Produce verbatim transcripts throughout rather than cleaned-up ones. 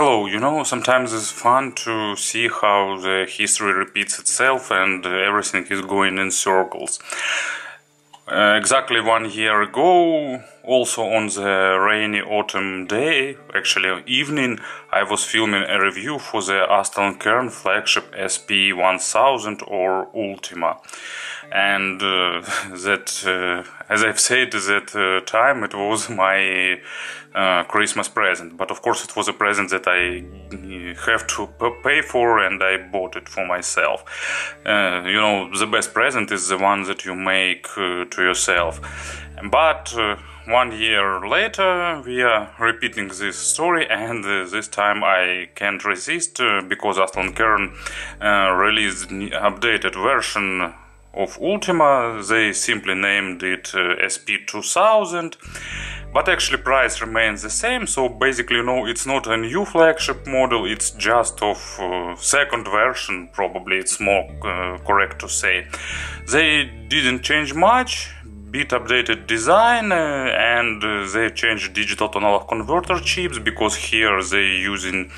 Hello, you know, sometimes it's fun to see how the history repeats itself and everything is going in circles. Uh, exactly one year ago, also on the rainy autumn day, actually evening, I was filming a review for the Astell and Kern flagship S P one thousand or Ultima. And uh, that, uh, as I've said, that uh, time it was my uh, Christmas present. But of course it was a present that I have to pay for, and I bought it for myself. Uh, you know, the best present is the one that you make uh, to yourself. But uh, one year later we are repeating this story, and uh, this time I can't resist uh, because Astell and Kern uh, released an updated version of Ultima. They simply named it uh, S P two thousand, but actually price remains the same, so basically, you know, it's not a new flagship model, it's just of uh, second version, probably it's more uh, correct to say. They didn't change much, bit updated design, uh, and uh, they changed digital to analog converter chips, because here they're using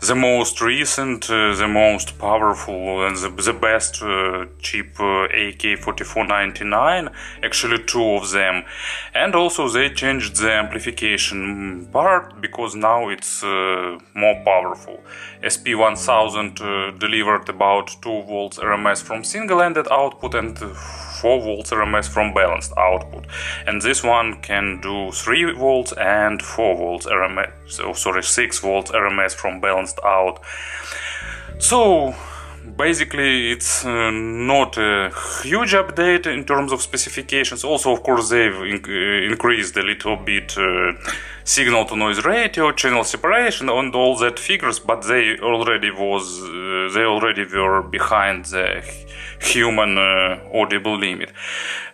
the most recent, uh, the most powerful, and the, the best uh, chip uh, A K four four nine nine, actually two of them. And also they changed the amplification part, because now it's uh, more powerful. S P one thousand uh, delivered about two volts R M S from single-ended output and uh, four volts R M S from balanced output, and this one can do three volts and four volts R M S, so sorry, six volts R M S from balanced out. So basically it's uh, not a huge update in terms of specifications. Also, of course, they've in uh, increased a little bit uh, signal to noise ratio, channel separation and all that figures, but they already was uh, they already were behind the human uh, audible limit.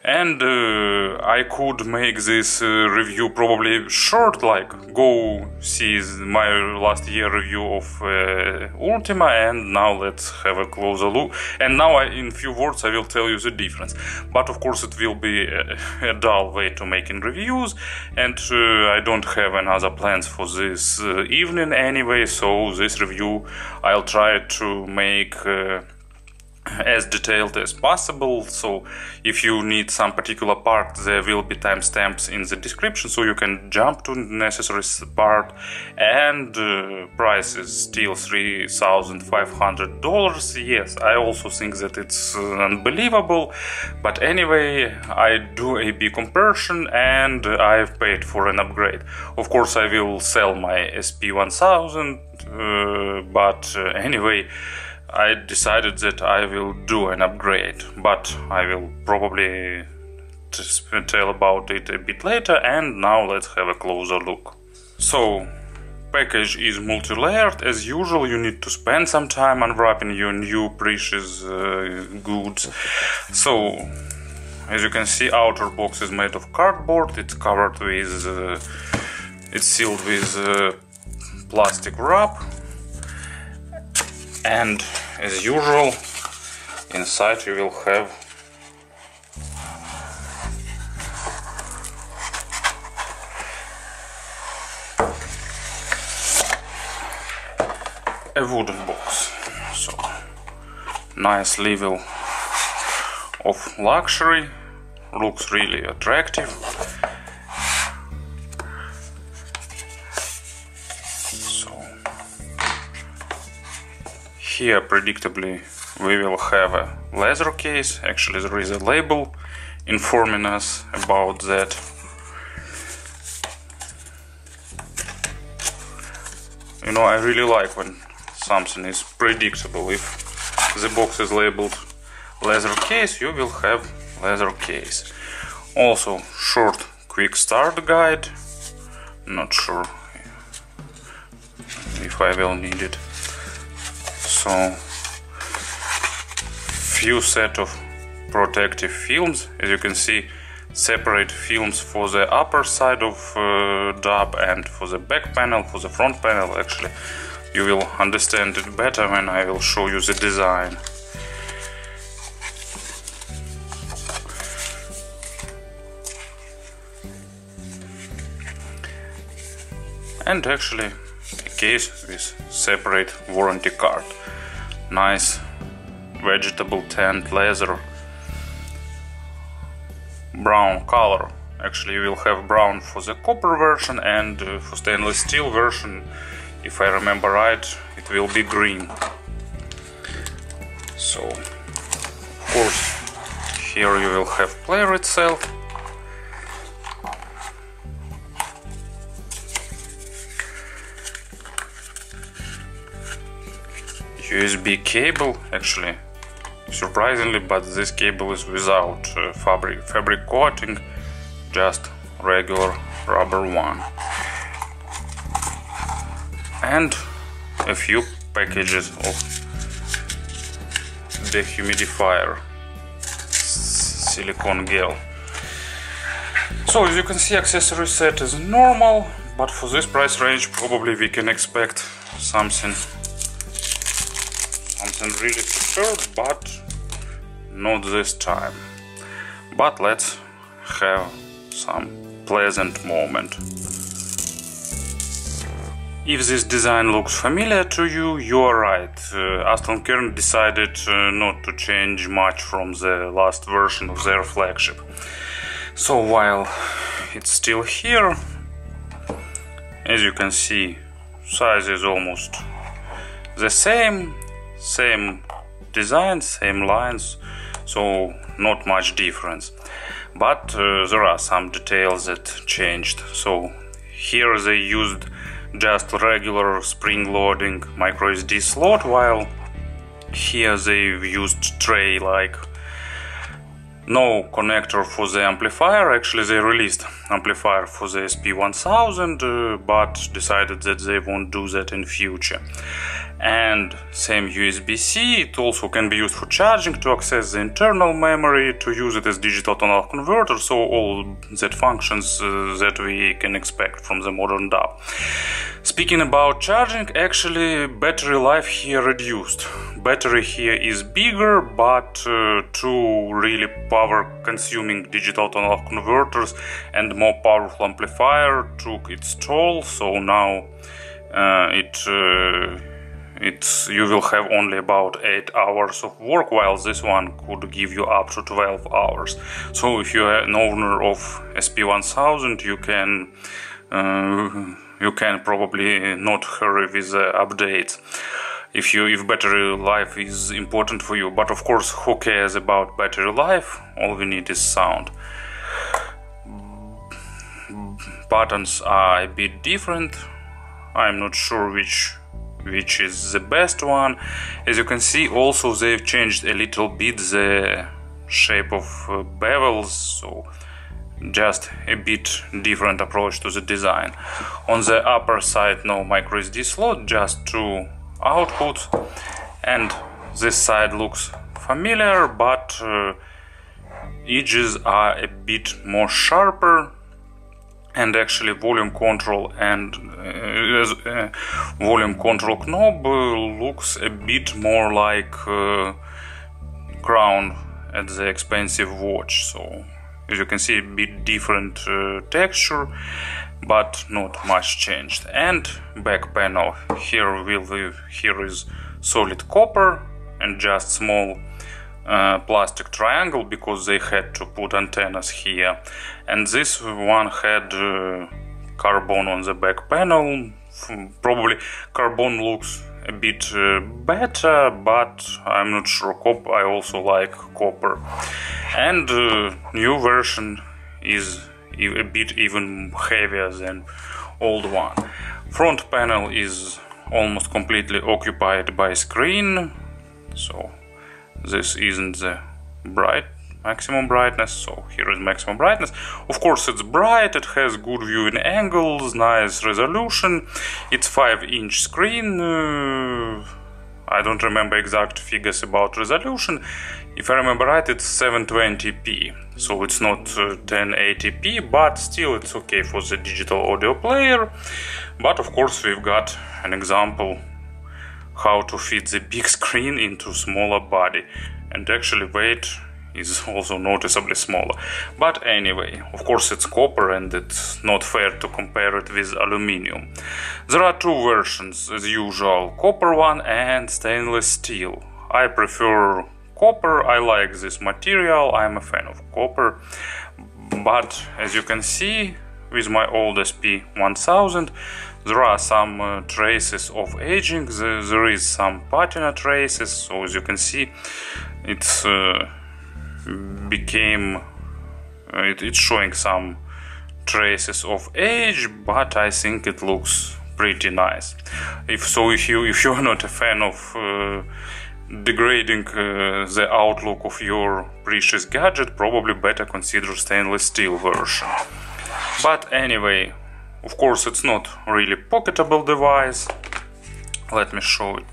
And uh, I could make this uh, review probably short, like go see my last year review of uh, Ultima, and now let's have a closer look. And now I, in few words I will tell you the difference, but of course it will be a, a dull way to making reviews, and uh, I don't have another plans for this uh, evening anyway, so this review I'll try to make uh, as detailed as possible. So if you need some particular part, there will be timestamps in the description, so you can jump to the necessary part. And uh, price is still three thousand five hundred dollars. Yes, I also think that it's uh, unbelievable, but anyway, I do a big comparison and I've paid for an upgrade. Of course I will sell my S P one thousand, uh, but uh, anyway, I decided that I will do an upgrade, but I will probably tell about it a bit later. And now let's have a closer look. So, package is multi-layered. As usual, you need to spend some time unwrapping your new precious uh, goods. So, as you can see, outer box is made of cardboard. It's covered with, uh, it's sealed with uh, plastic wrap. And as usual, inside you will have a wooden box. So, nice level of luxury, looks really attractive. Here, predictably, we will have a leather case. Actually, there is a label informing us about that. You know, I really like when something is predictable. If the box is labeled leather case, you will have leather case. Also, short quick start guide. Not sure if I will need it. So, few set of protective films. As you can see, separate films for the upper side of uh, dub and for the back panel, for the front panel. Actually, you will understand it better when I will show you the design. And actually, a case with separate warranty card. Nice vegetable tint leather, brown color. Actually, you will have brown for the copper version, and uh, for stainless steel version, if I remember right, it will be green. So, of course, here you will have player itself. U S B cable, actually, surprisingly, but this cable is without uh, fabric, fabric coating, just regular rubber one. And a few packages of dehumidifier silicone gel. So as you can see, accessory set is normal, but for this price range probably we can expect something something really superb, but not this time. But let's have some pleasant moment. If this design looks familiar to you, you are right. Uh, Astell and Kern decided uh, not to change much from the last version of their flagship. So while it's still here, as you can see, size is almost the same, same design, same lines, so not much difference. But uh, there are some details that changed. So here they used just regular spring loading micro S D slot, while here they've used tray, like no connector for the amplifier. Actually, they released amplifier for the S P one thousand, uh, but decided that they won't do that in future. And same U S B C, it also can be used for charging, to access the internal memory, to use it as digital tonal converter, so all that functions uh, that we can expect from the modern D A W. Speaking about charging, actually battery life here reduced. Battery here is bigger, but uh, two really power consuming digital tonal converters and more powerful amplifier took its toll, so now uh, it uh, It's, you will have only about eight hours of work, while this one could give you up to twelve hours. So if you are an owner of S P one thousand, you can uh, you can probably not hurry with the updates if you if battery life is important for you. But of course, who cares about battery life? All we need is sound. Buttons are a bit different. I'm not sure which which is the best one. As you can see, also they've changed a little bit the shape of uh, bevels, so just a bit different approach to the design. On the upper side, no micro S D slot, just two outputs, and this side looks familiar, but uh, edges are a bit more sharper. And actually, volume control and uh, uh, volume control knob uh, looks a bit more like uh, crown at the expensive watch. So, as you can see, a bit different uh, texture, but not much changed. And back panel here will here is solid copper and just small Uh, plastic triangle, because they had to put antennas here, and this one had uh, carbon on the back panel. Probably carbon looks a bit uh, better, but I'm not sure. Cop I also like copper, and uh, new version is a bit even heavier than old one. Front panel is almost completely occupied by screen, so this isn't the bright maximum brightness, so here is maximum brightness. Of course, it's bright, it has good viewing angles, nice resolution. It's five inch screen. Uh, I don't remember exact figures about resolution. If I remember right, it's seven twenty p, so it's not uh, ten eighty p, but still it's okay for the digital audio player. But of course, we've got an example how to fit the big screen into smaller body, and actually weight is also noticeably smaller. But anyway, of course it's copper and it's not fair to compare it with aluminium. There are two versions as usual, copper one and stainless steel. I prefer copper, I like this material, I'm a fan of copper. But as you can see, with my old S P one thousand, there are some uh, traces of aging, there, there is some patina traces, so as you can see, it's uh, became, uh, it, it's showing some traces of age, but I think it looks pretty nice. If so, if you if you're not a fan of uh, degrading uh, the outlook of your precious gadget, probably better consider stainless steel version. But anyway, of course it's not really pocketable device. Let me show it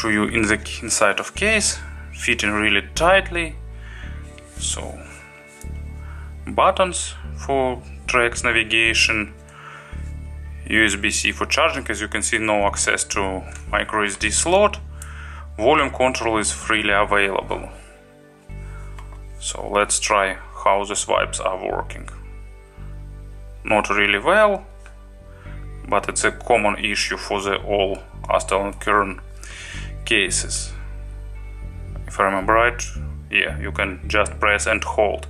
to you in the inside of case, fitting really tightly. So buttons for tracks navigation, U S B C for charging, as you can see no access to micro S D slot, volume control is freely available. So let's try how the swipes are working. Not really well, but it's a common issue for the all Astell and Kern cases. If I remember right, yeah, you can just press and hold.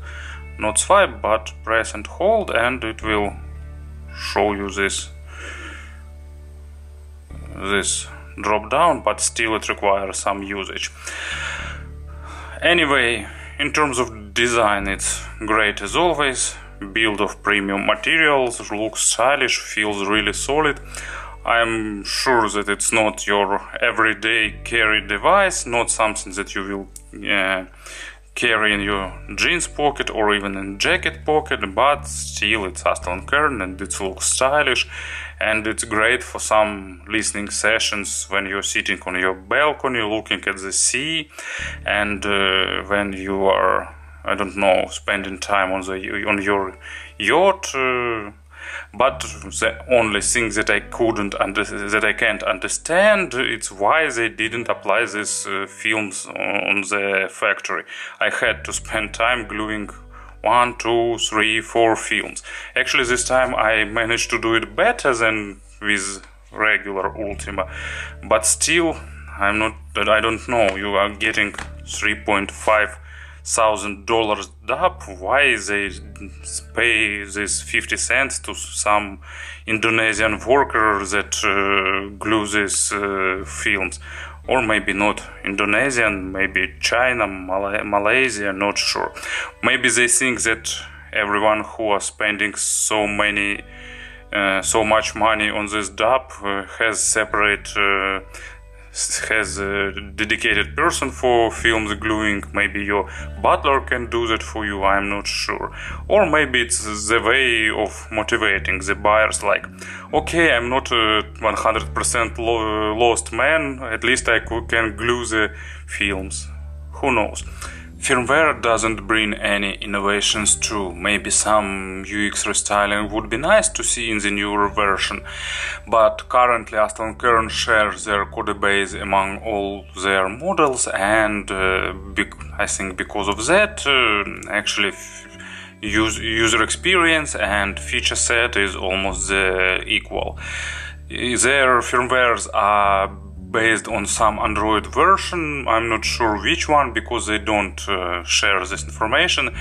Not swipe, but press and hold, and it will show you this, this drop down, but still it requires some usage. Anyway, in terms of design, it's great as always. Build of premium materials, looks stylish, feels really solid. I'm sure that it's not your everyday carry device, not something that you will uh, carry in your jeans pocket or even in jacket pocket, but still it's Astell and Kern and it looks stylish, and it's great for some listening sessions when you're sitting on your balcony looking at the sea, and uh, when you are, I don't know, spending time on the on your yacht. Uh, but the only thing that I couldn't under that I can't understand, it's why they didn't apply these uh, films on the factory. I had to spend time gluing one, two, three, four films. Actually, this time I managed to do it better than with regular Ultima, but still, I'm not. I don't know. You are getting three point five thousand dollars dub, why they pay this fifty cents to some Indonesian worker that uh, glue these uh, films, or maybe not Indonesian, maybe China, Mal Malaysia, not sure. Maybe they think that everyone who are spending so many, uh, so much money on this dub uh, has separate. Uh, has a dedicated person for films gluing. Maybe your butler can do that for you, I'm not sure. Or maybe it's the way of motivating the buyers, like, okay, I'm not a one hundred percent lo lost man, at least I can glue the films. Who knows? Firmware doesn't bring any innovations too. Maybe some U X restyling would be nice to see in the newer version, but currently Astell and Kern shares their code base among all their models, and uh, I think because of that, uh, actually use user experience and feature set is almost uh, equal. Their firmwares are based on some Android version, I'm not sure which one, because they don't uh, share this information.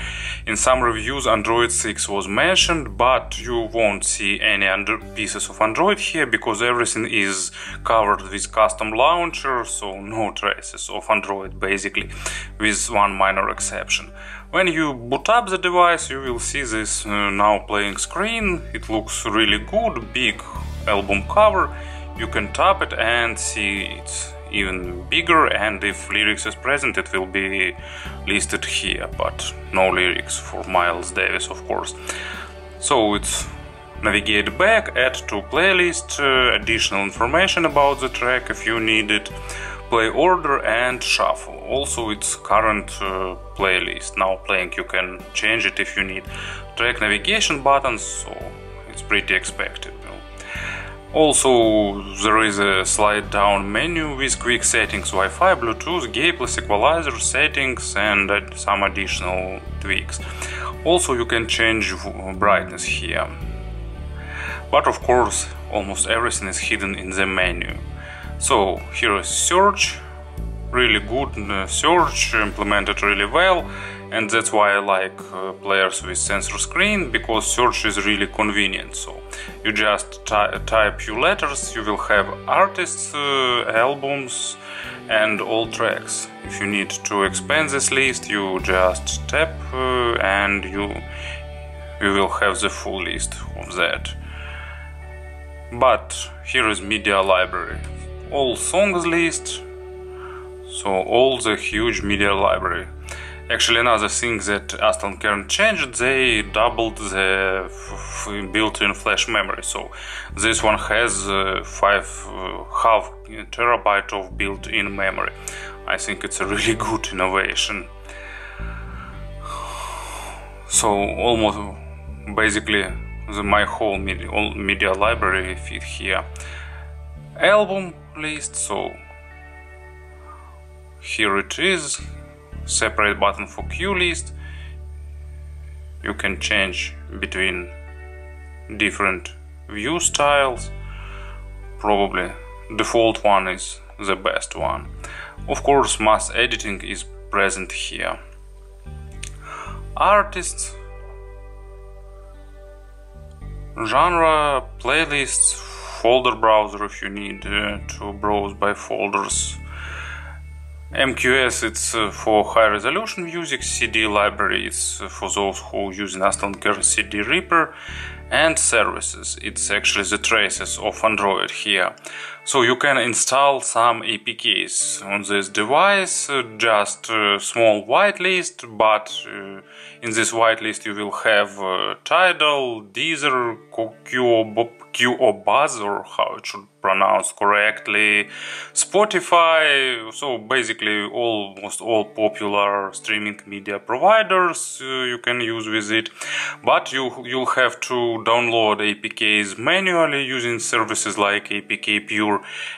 In some reviews Android six was mentioned, but you won't see any under pieces of Android here, because everything is covered with custom launcher, so no traces of Android basically, with one minor exception. When you boot up the device, you will see this uh, now playing screen. It looks really good, big album cover. You can tap it and see it's even bigger, and if lyrics is present, it will be listed here, but no lyrics for Miles Davis, of course. So it's navigate back, add to playlist, uh, additional information about the track if you need it, play order and shuffle. Also it's current uh, playlist, now playing, you can change it if you need. Track navigation buttons, so it's pretty expected. Also, there is a slide down menu with quick settings, Wi-Fi, Bluetooth, gate plus equalizer, settings and some additional tweaks. Also, you can change brightness here. But of course, almost everything is hidden in the menu. So, here is search, really good search, implemented really well. And that's why I like uh, players with sensor screen, because search is really convenient. So you just ty type few letters, you will have artists, uh, albums and all tracks. If you need to expand this list, you just tap uh, and you, you will have the full list of that. But here is media library, all songs list, so all the huge media library. Actually, another thing that Astell and Kern changed, they doubled the built-in flash memory. So this one has uh, five uh, half terabyte of built-in memory. I think it's a really good innovation. So almost basically the, my whole media, all media library fit here. Album list, so here it is. Separate button for queue list. You can change between different view styles. Probably default one is the best one. Of course, mass editing is present here. Artists, genre, playlists, folder browser if you need uh, to browse by folders. M Q S, it's uh, for high resolution music, C D library, it's uh, for those who use Astell and Kern C D Reaper, and services, it's actually the traces of Android here. So you can install some A P Ks on this device, uh, just a small whitelist, but uh, in this whitelist you will have uh, Tidal, Deezer, Qobuz, or how it should pronounce correctly, Spotify, so basically almost all popular streaming media providers uh, you can use with it, but you, you'll have to download A P Ks manually using services like A P K Pure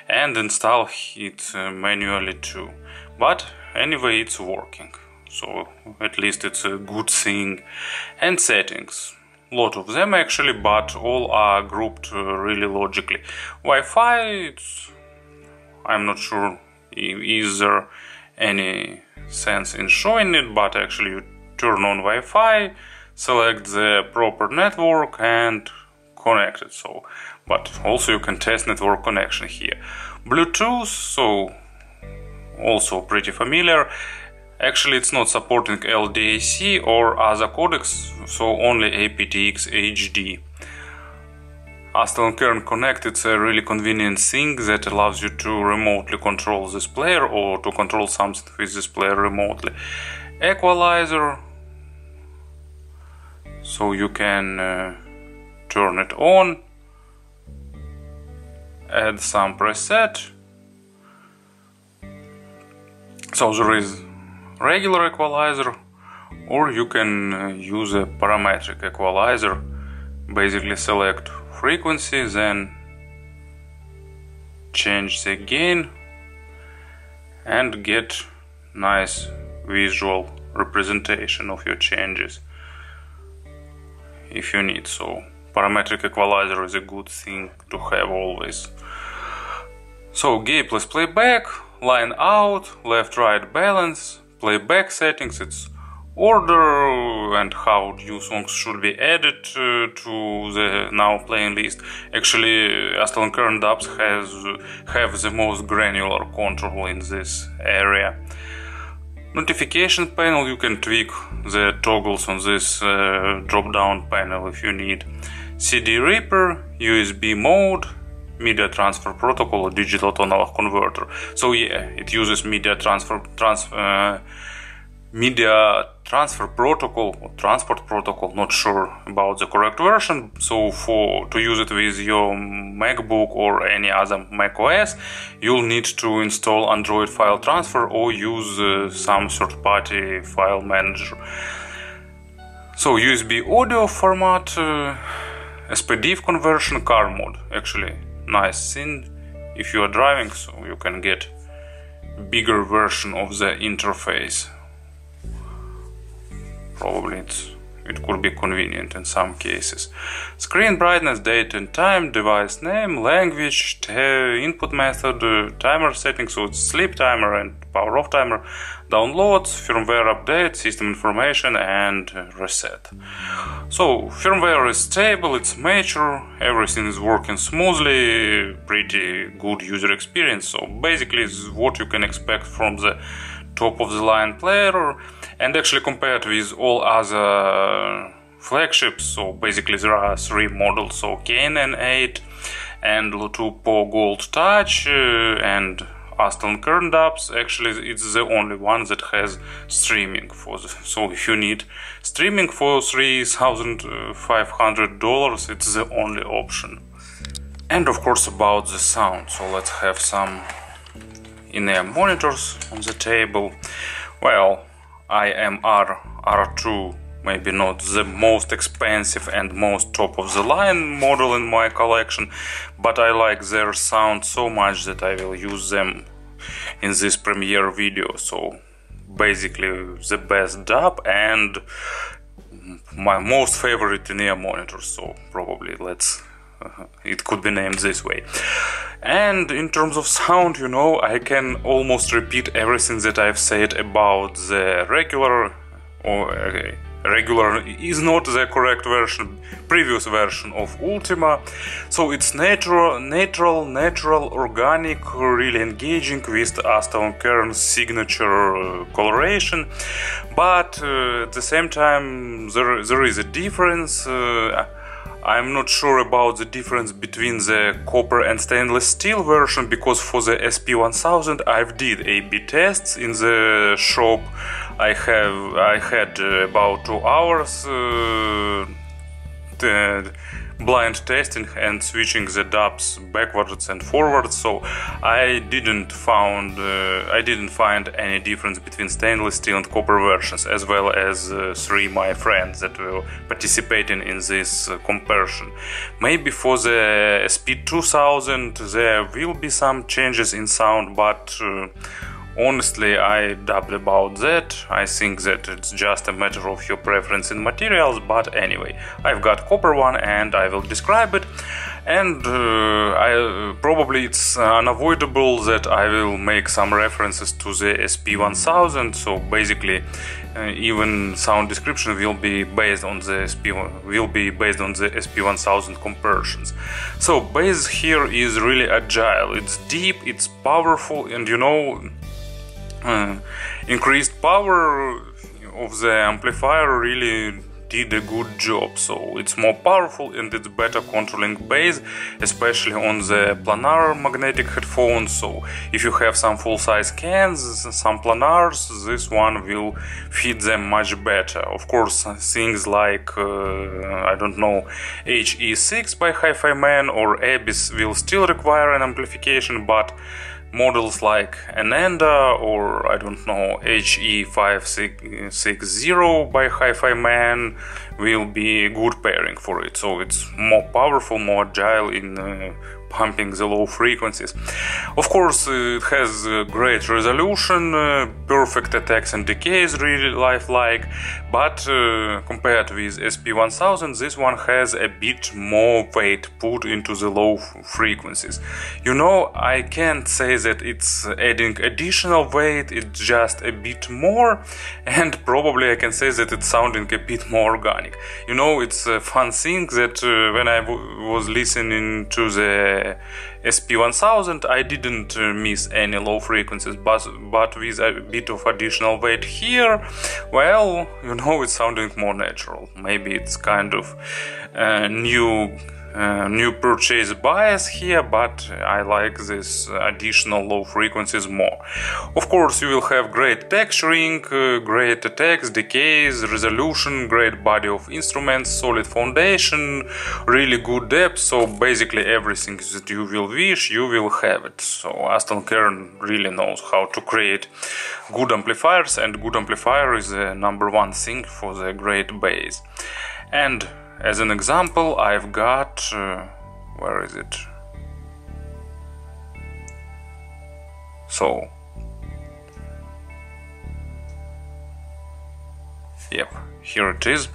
and install it uh, manually too. But anyway, it's working, so at least it's a good thing. And settings. A lot of them actually, but all are grouped uh, really logically. Wi-Fi, it's, I'm not sure is there any sense in showing it, but actually you turn on Wi-Fi, select the proper network and connect it. So, but also you can test network connection here. Bluetooth, so also pretty familiar. Actually, it's not supporting L D A C or other codecs, so only aptx H D. Astell and Kern Connect, it's a really convenient thing that allows you to remotely control this player or to control something with this player remotely. Equalizer, so you can uh, turn it on, add some preset. So there is regular equalizer, or you can uh, use a parametric equalizer. Basically select frequency, then change the gain and get nice visual representation of your changes if you need. So parametric equalizer is a good thing to have always. So gate plus playback, line out, left right balance, playback settings, it's order and how new songs should be added uh, to the now playing list. Actually, Astell and Kern dubs has have the most granular control in this area. Notification panel, you can tweak the toggles on this uh, drop-down panel if you need. C D Reaper, U S B mode, media transfer protocol, or digital to analog converter. So yeah, it uses media transfer trans, uh, media transfer protocol or transport protocol, not sure about the correct version. So for to use it with your MacBook or any other macOS, you'll need to install Android file transfer or use uh, some third-party file manager. So U S B audio format, uh, S P D I F conversion, car mode. Actually, nice thing. If you are driving, so you can get bigger version of the interface. Probably it's, it could be convenient in some cases. Screen brightness, date and time, device name, language, input method, uh, timer settings, so it's sleep timer and power off timer, downloads, firmware update, system information and uh, reset. So firmware is stable, it's mature, everything is working smoothly, pretty good user experience. So basically it's what you can expect from the top of the line player. And actually compared with all other flagships, so basically there are three models, so Kann N eight and Lotoo Pro Gold Touch uh, and Astell and Kern dubs. Actually it's the only one that has streaming for the, so if you need streaming for three thousand five hundred dollars, it's the only option. And of course about the sound, so let's have some in-ear monitors on the table. Well, I M R R two, maybe not the most expensive and most top of the line model in my collection, but I like their sound so much that I will use them in this premiere video. So basically the best dub and my most favorite in-ear monitor, so probably let's Uh, it could be named this way. And in terms of sound, you know, I can almost repeat everything that I've said about the regular, or uh, regular is not the correct version, previous version of Ultima. So it's natural, natural, natural, organic, really engaging with Astell and Kern's signature uh, coloration. But uh, at the same time, there, there is a difference. Uh, I'm not sure about the difference between the copper and stainless steel version, because for the S P one thousand I've did A B tests in the shop. I have I had uh, about two hours uh, blind testing and switching the dubs backwards and forwards, so I didn't found uh, I didn't find any difference between stainless steel and copper versions, as well as uh, three my friends that were participating in this uh, comparison. Maybe for the S P two thousand there will be some changes in sound, but uh, honestly, I doubt about that. I think that it's just a matter of your preference in materials, but anyway, I've got copper one and I will describe it. And uh, I, uh, probably it's unavoidable that I will make some references to the S P one thousand, so basically uh, even sound description will be based on the S P one thousand comparisons. So bass here is really agile, it's deep, it's powerful, and you know, Uh, increased power of the amplifier really did a good job, so it's more powerful and it's better controlling bass, especially on the planar magnetic headphones. So if you have some full-size Kanns, some planars, this one will fit them much better. Of course, things like uh, I don't know, H E six by HiFiMan or Abyss will still require an amplification, but models like Ananda or, I don't know, H E five sixty by HiFiMan will be a good pairing for it. So it's more powerful, more agile in uh, pumping the low frequencies. Of course, it has great resolution, uh, perfect attacks and decays, really lifelike, but uh, compared with S P one thousand, this one has a bit more weight put into the low frequencies. You know, I can't say that it's adding additional weight, it's just a bit more, and probably I can say that it's sounding a bit more organic. You know, it's a fun thing that uh, when I w was listening to the S P one thousand, I didn't uh, miss any low frequencies, but, but with a bit of additional weight here, well, you know, it's sounding more natural. Maybe it's kind of uh, new uh, new purchase bias here, but I like this additional low frequencies more. Of course, you will have great texturing, uh, great attacks, decays, resolution, great body of instruments, solid foundation, really good depth, so basically everything that you will wish, you will have it. So Astell and Kern really knows how to create good amplifiers, and good amplifier is the number one thing for the great bass. And as an example, I've got, uh, where is it? So, yep, here it is.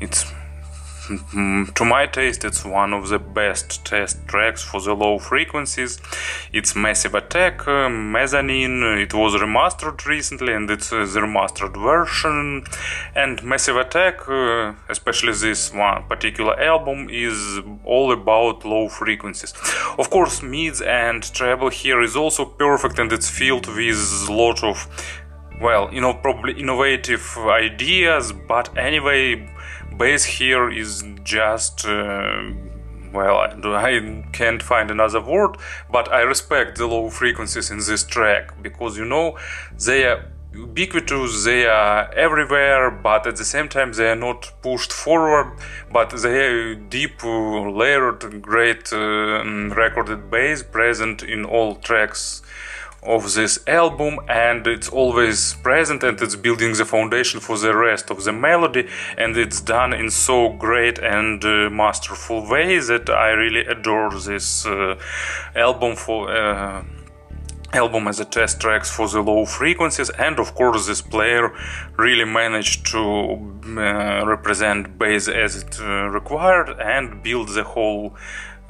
It's, to my taste, it's one of the best test tracks for the low frequencies. It's Massive Attack, uh, Mezzanine. It was remastered recently, and it's uh, the remastered version. And Massive Attack, uh, especially this one particular album, is all about low frequencies. Of course, mids and treble here is also perfect, and it's filled with a lot of, well, you know, probably innovative ideas, but anyway, bass here is just, uh, well, I, I can't find another word, but I respect the low frequencies in this track, because, you know, they are ubiquitous, they are everywhere, but at the same time they are not pushed forward, but they are deep, uh, layered, great uh, recorded bass present in all tracks of this album, and it's always present, and it's building the foundation for the rest of the melody, and it's done in so great and uh, masterful way that I really adore this uh, album for uh, album as a test tracks for the low frequencies. And of course this player really managed to uh, represent bass as it uh, required and build the whole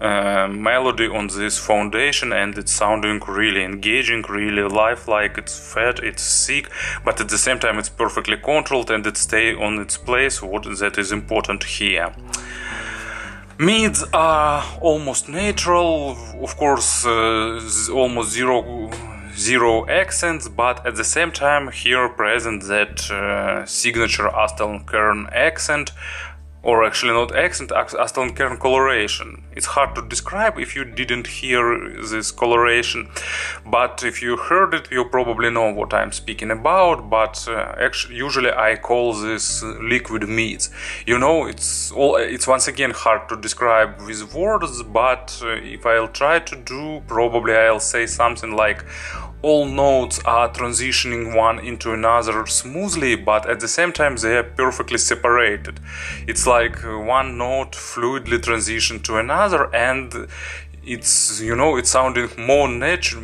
Uh, melody on this foundation, and it's sounding really engaging, really lifelike. It's fat, it's thick, but at the same time it's perfectly controlled and it stays on its place, what that is important here. Mids are almost natural, of course, uh, almost zero zero accents, but at the same time here present that uh, signature Astell and Kern accent. Or actually not accent, Astell and Kern coloration. It's hard to describe if you didn't hear this coloration, but if you heard it, you probably know what I'm speaking about, but uh, actually, usually I call this liquid mids. You know, it's all, it's once again hard to describe with words, but uh, if I'll try to do, probably I'll say something like, all notes are transitioning one into another smoothly, but at the same time they are perfectly separated. It's like one note fluidly transitioned to another, and it's, you know, it's sounding more natu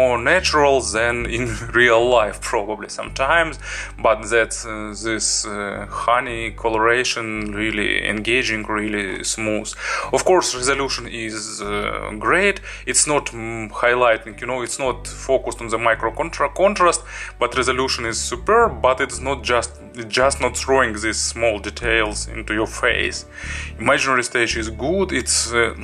more natural than in real life probably sometimes, but that uh, this uh, honey coloration really engaging, really smooth. Of course resolution is uh, great. It's not mm, highlighting, you know, it's not focused on the micro contra contrast, but resolution is superb, but it's not just just not throwing these small details into your face. Imaginary stage is good. It's uh,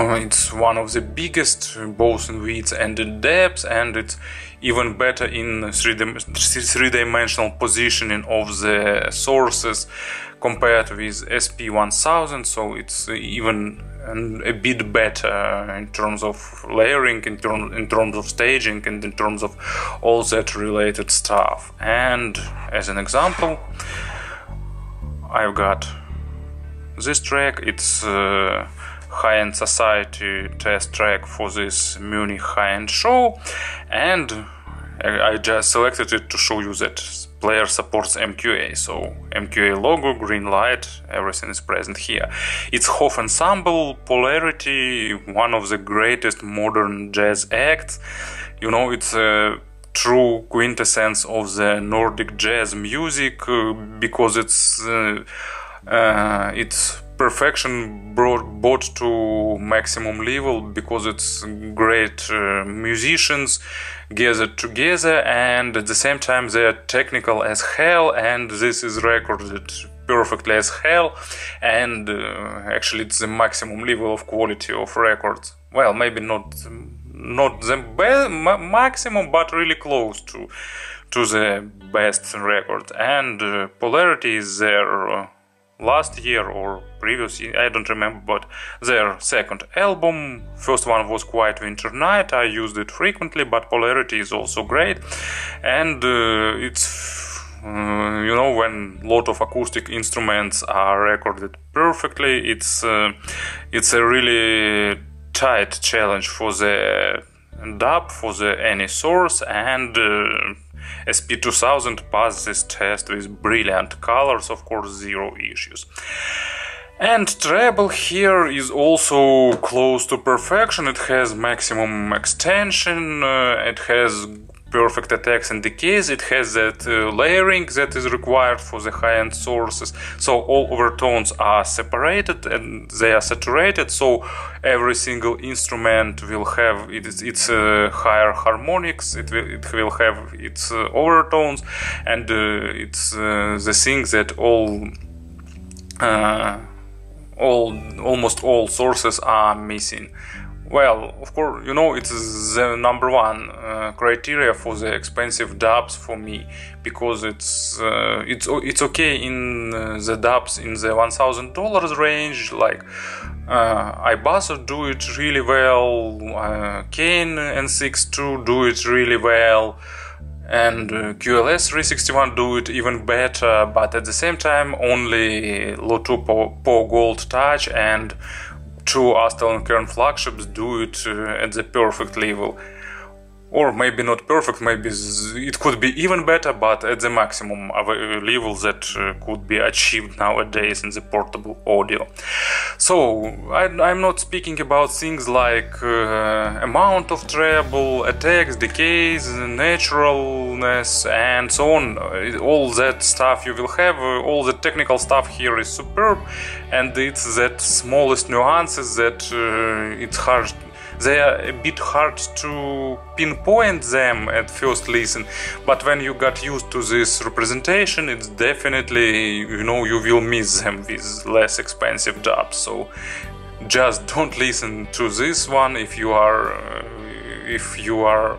Uh, it's one of the biggest, both in width and in depth, and it's even better in three-dimensional positioning of the sources compared with S P one thousand, so it's even and a bit better in terms of layering, in, term, in terms of staging, and in terms of all that related stuff. And as an example, I've got this track. It's uh, high-end society test track for this Munich high-end show, and I just selected it to show you that player supports M Q A, so M Q A logo, green light, everything is present here. It's Hof Ensemble, Polarity, one of the greatest modern jazz acts. You know, it's a true quintessence of the Nordic jazz music, uh, because it's uh, uh, it's perfection brought, brought to maximum level, because it's great uh, musicians gathered together, and at the same time they are technical as hell, and this is recorded perfectly as hell, and uh, actually it's the maximum level of quality of records. Well, maybe not not the maximum, but really close to to the best record. And uh, Polarity is their uh, last year or previous year, I don't remember, but their second album. First one was Quiet Winter Night, I used it frequently, but Polarity is also great. And uh, it's, uh, you know, when a lot of acoustic instruments are recorded perfectly, it's, uh, it's a really tight challenge for the dub, for the any source, and uh, S P two thousand passed this test with brilliant colors, of course, zero issues. And treble here is also close to perfection. It has maximum extension, uh, it has perfect attacks and decays, it has that uh, layering that is required for the high-end sources. So all overtones are separated and they are saturated, so every single instrument will have its, its uh, higher harmonics, it will, it will have its uh, overtones, and uh, it's uh, the thing that all uh, All, almost all sources are missing. Well, of course, you know, it's the number one uh, criteria for the expensive dubs for me, because it's uh, it's it's okay in uh, the dubs in the one thousand dollars range, like uh, iBasso do it really well, uh, Kann and H E six two do it really well, and uh, Q L S three sixty-one do it even better, but at the same time only Lotoo po, po Gold Touch and two Astell and Kern flagships do it uh, at the perfect level. Or maybe not perfect, maybe it could be even better, but at the maximum level that could be achieved nowadays in the portable audio. So, I, I'm not speaking about things like uh, amount of treble, attacks, decays, naturalness and so on. All that stuff you will have, all the technical stuff here is superb, and it's that smallest nuances that uh, it's hard. They are a bit hard to pinpoint them at first listen, but when you got used to this representation, it's definitely, you know, you will miss them with less expensive dubs. So just don't listen to this one if you are, if you are,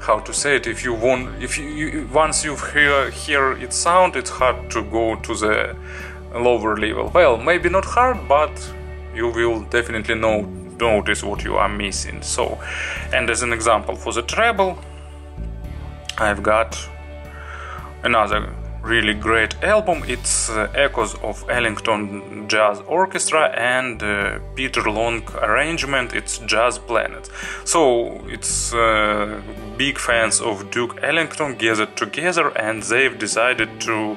how to say it, if you want, if you, you once you hear hear its sound, it's hard to go to the lower level. Well, maybe not hard, but you will definitely know. Notice what you are missing. So, and as an example for the treble, I've got another really great album. It's uh, Echoes of Ellington Jazz Orchestra and uh, Peter Long arrangement. It's Jazz Planet. So it's uh, big fans of Duke Ellington gathered together, and they've decided to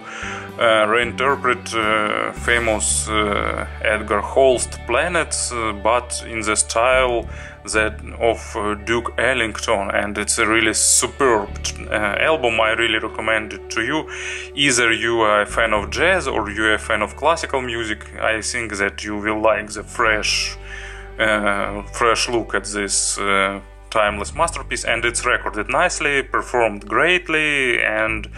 uh, reinterpret uh, famous uh, Edgar Holst planets, uh, but in the style that of uh, Duke Ellington, and it's a really superb uh, album. I really recommend it to you. Either you are a fan of jazz or you are a fan of classical music, I think that you will like the fresh uh, fresh look at this uh, timeless masterpiece, and it's recorded nicely, performed greatly, and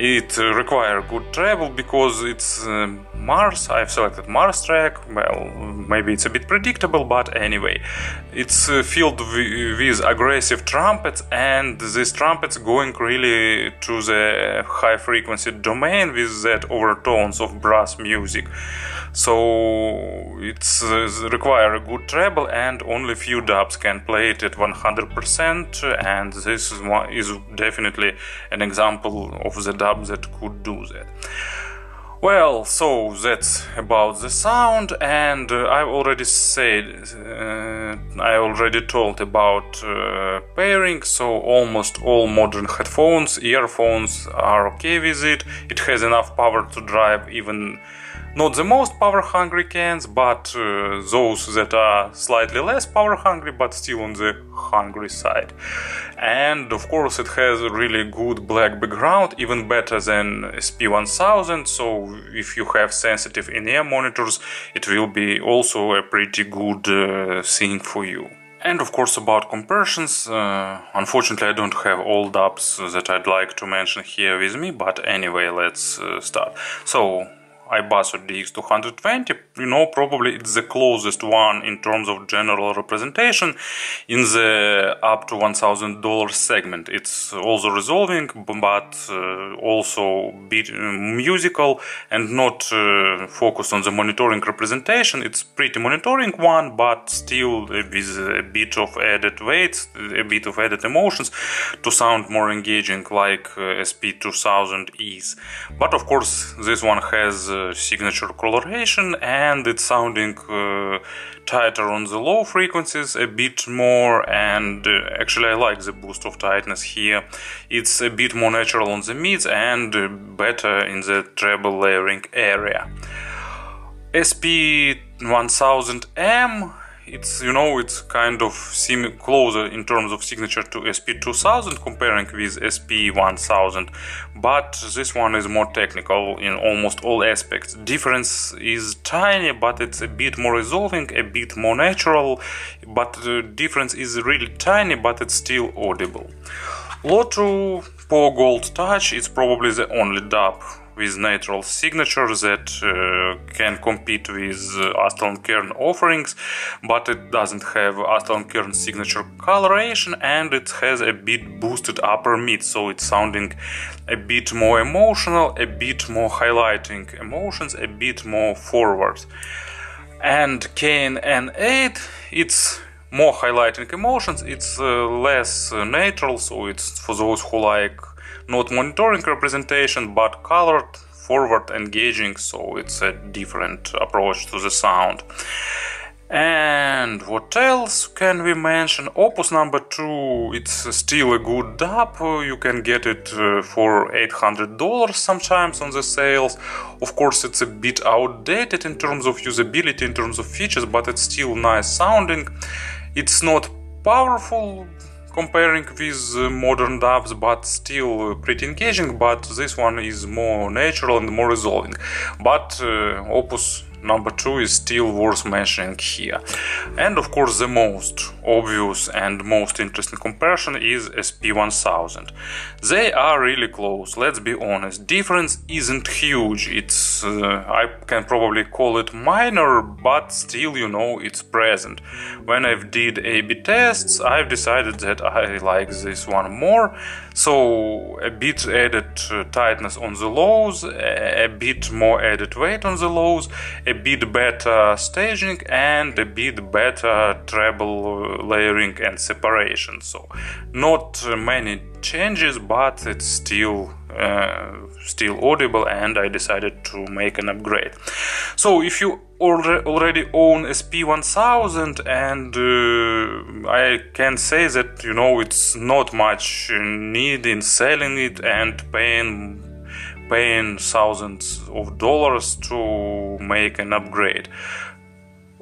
it uh, requires good treble because it's uh, Mars. I've selected Mars track. Well, maybe it's a bit predictable, but anyway, it's uh, filled with aggressive trumpets, and these trumpets going really to the high frequency domain with that overtones of brass music. So it's uh, requires a good treble, and only few dubs can play it at one hundred percent, and this is, one, is definitely an example of the dub that could do that. Well, so that's about the sound, and uh, I already said, uh, I already told about uh, pairing, so almost all modern headphones, earphones are okay with it. It has enough power to drive even not the most power hungry cans, but uh, those that are slightly less power hungry, but still on the hungry side. And of course it has a really good black background, even better than S P one thousand, so if you have sensitive in-ear monitors, it will be also a pretty good uh, thing for you. And of course about compressions, uh, unfortunately I don't have all dubs that I'd like to mention here with me, but anyway, let's uh, start. So, iBasso D X two twenty, you know, probably it's the closest one in terms of general representation in the up to one thousand dollars segment. It's also resolving, but uh, also bit musical and not uh, focused on the monitoring representation. It's pretty monitoring one, but still with a bit of added weight, a bit of added emotions to sound more engaging, like uh, S P two thousand is. But of course this one has uh, signature coloration, and it's sounding uh, tighter on the low frequencies a bit more, and uh, actually I like the boost of tightness here. It's a bit more natural on the mids and uh, better in the treble layering area. S P one thousand M, it's, you know, it's kind of semi closer in terms of signature to S P two thousand comparing with S P one thousand, but this one is more technical in almost all aspects. Difference is tiny, but it's a bit more resolving, a bit more natural, but the difference is really tiny, but it's still audible. Lotoo Poor Gold Touch is probably the only dub with natural signature that uh, can compete with uh, Astell and Kern offerings, but it doesn't have Astell and Kern signature coloration, and it has a bit boosted upper mid, so it's sounding a bit more emotional, a bit more highlighting emotions, a bit more forward. And Kann N eight, it's more highlighting emotions, it's uh, less uh, natural, so it's for those who like not monitoring representation, but colored, forward, engaging, so it's a different approach to the sound. And what else can we mention? Opus number two, it's still a good dub, you can get it uh, for eight hundred dollars sometimes on the sales. Of course, it's a bit outdated in terms of usability, in terms of features, but it's still nice sounding. It's not powerful comparing with modern dubs, but still pretty engaging, but this one is more natural and more resolving. But uh, Opus number two is still worth mentioning here. And of course, the most obvious and most interesting comparison is S P one thousand. They are really close, let's be honest. Difference isn't huge, it's uh, I can probably call it minor, but still, you know, it's present. When I've did A B tests, I've decided that I like this one more, so a bit added uh, tightness on the lows, a bit more added weight on the lows, a bit better staging, and a bit better treble layering and separation. So not many changes, but it's still uh, still audible, and I decided to make an upgrade. So if you already own S P one thousand, and uh, I can say that, you know, it's not much need in selling it and paying paying thousands of dollars to make an upgrade.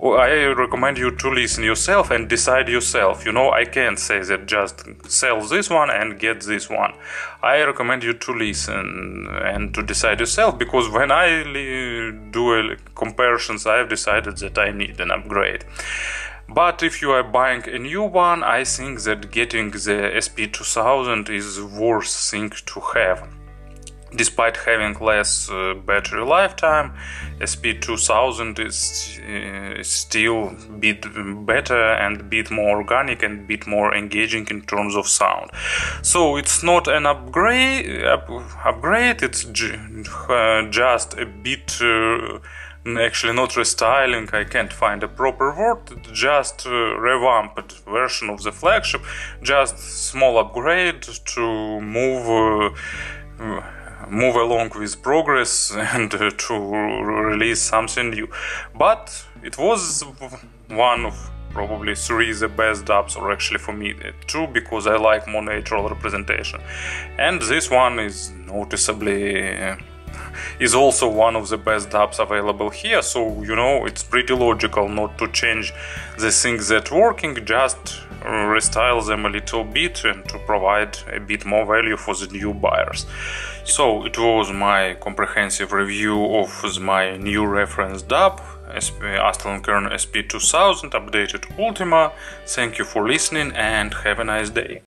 I recommend you to listen yourself and decide yourself. You know, I can't say that just sell this one and get this one. I recommend you to listen and to decide yourself, because when I do comparisons, I have decided that I need an upgrade. But if you are buying a new one, I think that getting the S P two thousand is the worst thing to have. Despite having less uh, battery lifetime, S P two thousand is uh, still a bit better and a bit more organic and a bit more engaging in terms of sound. So it's not an upgrade, up, upgrade it's uh, just a bit, uh, actually not restyling, I can't find a proper word, just uh, revamped version of the flagship, just small upgrade to move uh, move along with progress and uh, to release something new. But it was one of probably three the best dubs, or actually for me two, because I like more natural representation, and this one is noticeably uh, is also one of the best dubs available here. So, you know, it's pretty logical not to change the things that working, just restyle them a little bit and to provide a bit more value for the new buyers. So it was my comprehensive review of my new reference dub, Astell and Kern S P two thousand updated Ultima. Thank you for listening and have a nice day.